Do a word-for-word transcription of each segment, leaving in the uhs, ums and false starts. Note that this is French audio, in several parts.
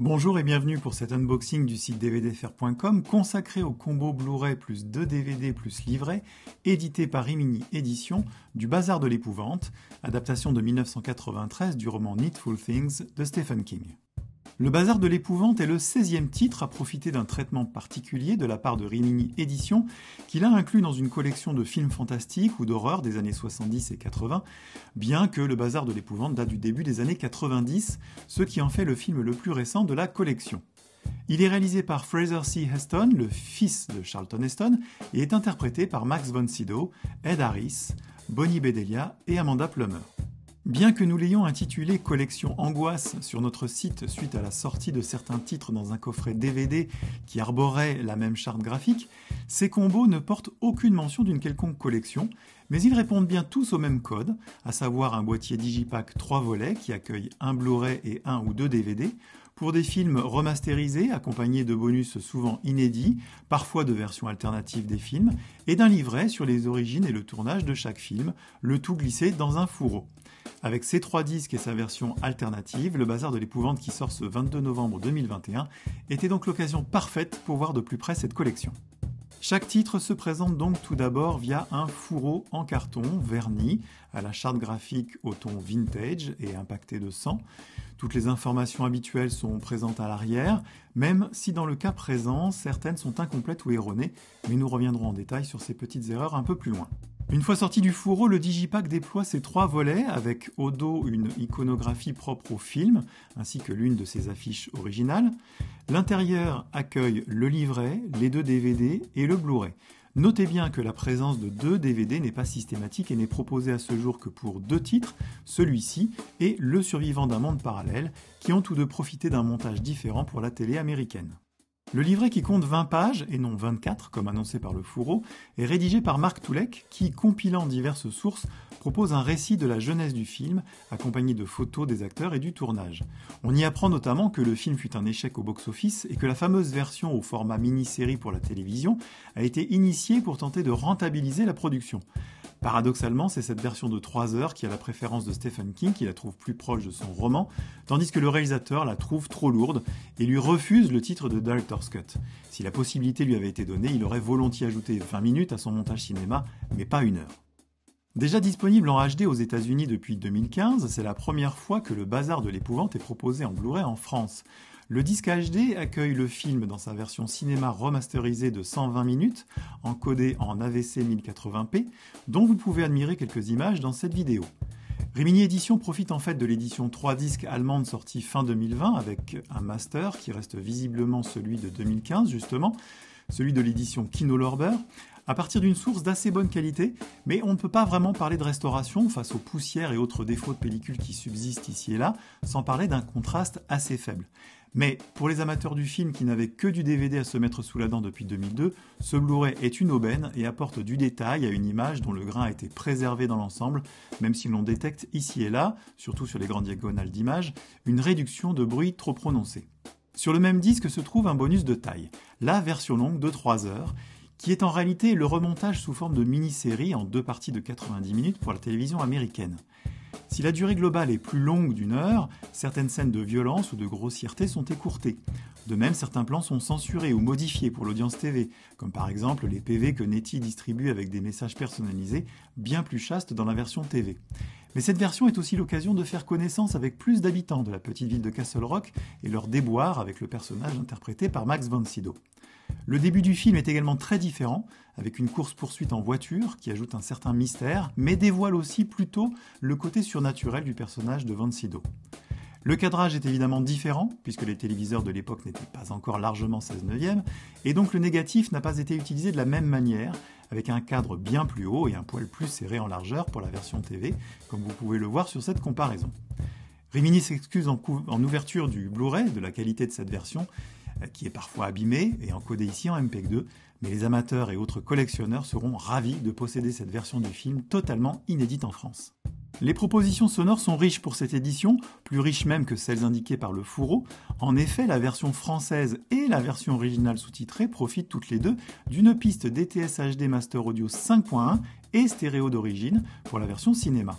Bonjour et bienvenue pour cet unboxing du site d v d f r point com consacré au combo Blu-ray plus deux D V D plus livret, édité par Rimini Éditions, du Bazaar de l'épouvante, adaptation de mille neuf cent quatre-vingt-treize du roman Needful Things de Stephen King. Le Bazaar de l'épouvante est le seizième titre à profiter d'un traitement particulier de la part de Rimini Éditions, qui l'a inclus dans une collection de films fantastiques ou d'horreur des années soixante-dix et quatre-vingts, bien que le Bazaar de l'épouvante date du début des années quatre-vingt-dix, ce qui en fait le film le plus récent de la collection. Il est réalisé par Fraser C. Heston, le fils de Charlton Heston, et est interprété par Max von Sydow, Ed Harris, Bonnie Bedelia et Amanda Plummer. Bien que nous l'ayons intitulé « Collection Angoisse » sur notre site suite à la sortie de certains titres dans un coffret D V D qui arborait la même charte graphique, ces combos ne portent aucune mention d'une quelconque collection, mais ils répondent bien tous au même code, à savoir un boîtier Digipack trois volets qui accueille un Blu-ray et un ou deux D V D, pour des films remasterisés, accompagnés de bonus souvent inédits, parfois de versions alternatives des films, et d'un livret sur les origines et le tournage de chaque film, le tout glissé dans un fourreau. Avec ses trois disques et sa version alternative, le Bazaar de l'épouvante qui sort ce vingt-deux novembre deux mille vingt et un était donc l'occasion parfaite pour voir de plus près cette collection. Chaque titre se présente donc tout d'abord via un fourreau en carton verni, à la charte graphique au ton vintage et impacté de sang. Toutes les informations habituelles sont présentes à l'arrière, même si dans le cas présent, certaines sont incomplètes ou erronées, mais nous reviendrons en détail sur ces petites erreurs un peu plus loin. Une fois sorti du fourreau, le Digipack déploie ses trois volets, avec au dos une iconographie propre au film, ainsi que l'une de ses affiches originales. L'intérieur accueille le livret, les deux D V D et le Blu-ray. Notez bien que la présence de deux D V D n'est pas systématique et n'est proposée à ce jour que pour deux titres, celui-ci et Le survivant d'un monde parallèle, qui ont tous deux profité d'un montage différent pour la télé américaine. Le livret qui compte vingt pages, et non vingt-quatre comme annoncé par le fourreau, est rédigé par Marc Toulec qui, compilant diverses sources, propose un récit de la jeunesse du film, accompagné de photos des acteurs et du tournage. On y apprend notamment que le film fut un échec au box-office et que la fameuse version au format mini-série pour la télévision a été initiée pour tenter de rentabiliser la production. Paradoxalement, c'est cette version de trois heures qui a la préférence de Stephen King, qui la trouve plus proche de son roman, tandis que le réalisateur la trouve trop lourde et lui refuse le titre de Director's Cut. Si la possibilité lui avait été donnée, il aurait volontiers ajouté vingt minutes à son montage cinéma, mais pas une heure. Déjà disponible en H D aux États-Unis depuis deux mille quinze, c'est la première fois que le Bazaar de l'épouvante est proposé en Blu-ray en France. Le disque H D accueille le film dans sa version cinéma remasterisée de cent vingt minutes, encodée en A V C mille quatre-vingts p, dont vous pouvez admirer quelques images dans cette vidéo. Rimini Éditions profite en fait de l'édition trois disques allemande sortie fin deux mille vingt avec un master qui reste visiblement celui de deux mille quinze justement, celui de l'édition Kino Lorber, à partir d'une source d'assez bonne qualité, mais on ne peut pas vraiment parler de restauration face aux poussières et autres défauts de pellicule qui subsistent ici et là, sans parler d'un contraste assez faible. Mais pour les amateurs du film qui n'avaient que du D V D à se mettre sous la dent depuis deux mille deux, ce Blu-ray est une aubaine et apporte du détail à une image dont le grain a été préservé dans l'ensemble, même si l'on détecte ici et là, surtout sur les grandes diagonales d'images, une réduction de bruit trop prononcée. Sur le même disque se trouve un bonus de taille, la version longue de trois heures, qui est en réalité le remontage sous forme de mini-série en deux parties de quatre-vingt-dix minutes pour la télévision américaine. Si la durée globale est plus longue d'une heure, certaines scènes de violence ou de grossièreté sont écourtées. De même, certains plans sont censurés ou modifiés pour l'audience T V, comme par exemple les P V que Netty distribue avec des messages personnalisés bien plus chastes dans la version T V. Mais cette version est aussi l'occasion de faire connaissance avec plus d'habitants de la petite ville de Castle Rock et leur déboire avec le personnage interprété par Max von Sydow. Le début du film est également très différent, avec une course-poursuite en voiture qui ajoute un certain mystère, mais dévoile aussi plutôt le côté surnaturel du personnage de von Sydow. Le cadrage est évidemment différent, puisque les téléviseurs de l'époque n'étaient pas encore largement seize neuvième, et donc le négatif n'a pas été utilisé de la même manière, avec un cadre bien plus haut et un poil plus serré en largeur pour la version T V, comme vous pouvez le voir sur cette comparaison. Rimini s'excuse en, en ouverture du Blu-ray de la qualité de cette version, qui est parfois abîmée et encodée ici en M P E G deux, mais les amateurs et autres collectionneurs seront ravis de posséder cette version du film totalement inédite en France. Les propositions sonores sont riches pour cette édition, plus riches même que celles indiquées par le fourreau. En effet, la version française et la version originale sous-titrée profitent toutes les deux d'une piste D T S H D Master Audio cinq point un et stéréo d'origine pour la version cinéma.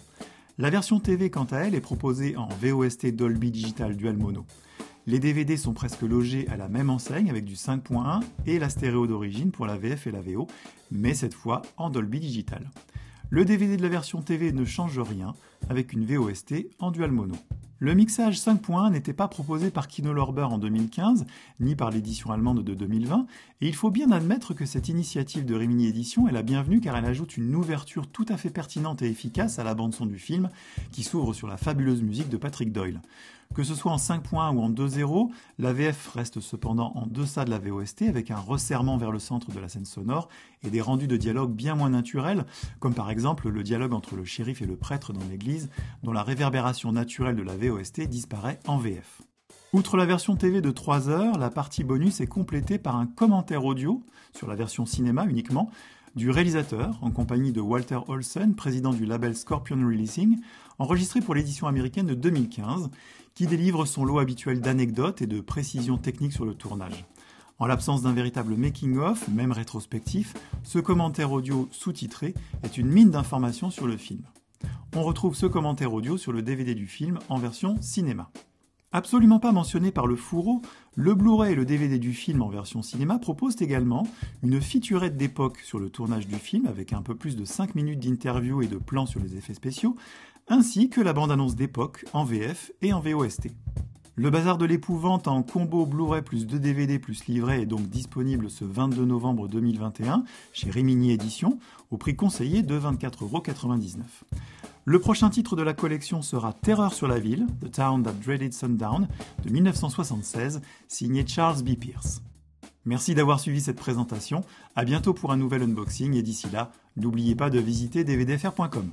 La version T V, quant à elle, est proposée en V O S T Dolby Digital Dual Mono. Les D V D sont presque logés à la même enseigne avec du cinq point un et la stéréo d'origine pour la V F et la V O, mais cette fois en Dolby Digital. Le D V D de la version T V ne change rien, avec une V O S T en dual mono. Le mixage cinq point un n'était pas proposé par Kino Lorber en deux mille quinze, ni par l'édition allemande de deux mille vingt, et il faut bien admettre que cette initiative de Rimini Éditions est la bienvenue car elle ajoute une ouverture tout à fait pertinente et efficace à la bande-son du film, qui s'ouvre sur la fabuleuse musique de Patrick Doyle. Que ce soit en cinq point un ou en deux point zéro, la V F reste cependant en deçà de la V O S T avec un resserrement vers le centre de la scène sonore et des rendus de dialogue bien moins naturels, comme par exemple le dialogue entre le shérif et le prêtre dans l'église, dont la réverbération naturelle de la V O S T disparaît en V F. Outre la version T V de trois heures, la partie bonus est complétée par un commentaire audio, sur la version cinéma uniquement, du réalisateur, en compagnie de Walter Olsen, président du label Scorpion Releasing, enregistré pour l'édition américaine de deux mille quinze, qui délivre son lot habituel d'anecdotes et de précisions techniques sur le tournage. En l'absence d'un véritable making-of, même rétrospectif, ce commentaire audio sous-titré est une mine d'informations sur le film. On retrouve ce commentaire audio sur le D V D du film en version cinéma. Absolument pas mentionné par le fourreau, le Blu-ray et le D V D du film en version cinéma proposent également une featurette d'époque sur le tournage du film avec un peu plus de cinq minutes d'interview et de plans sur les effets spéciaux, ainsi que la bande-annonce d'époque en V F et en V O S T. Le Bazaar de l'épouvante en combo Blu-ray plus deux D V D plus livret est donc disponible ce vingt-deux novembre deux mille vingt et un chez Rimini Éditions au prix conseillé de vingt-quatre euros quatre-vingt-dix-neuf. Le prochain titre de la collection sera Terreur sur la ville, The Town That Dreaded Sundown, de mille neuf cent soixante-seize, signé Charles B. Pierce. Merci d'avoir suivi cette présentation, à bientôt pour un nouvel unboxing et d'ici là, n'oubliez pas de visiter d v d f r point com.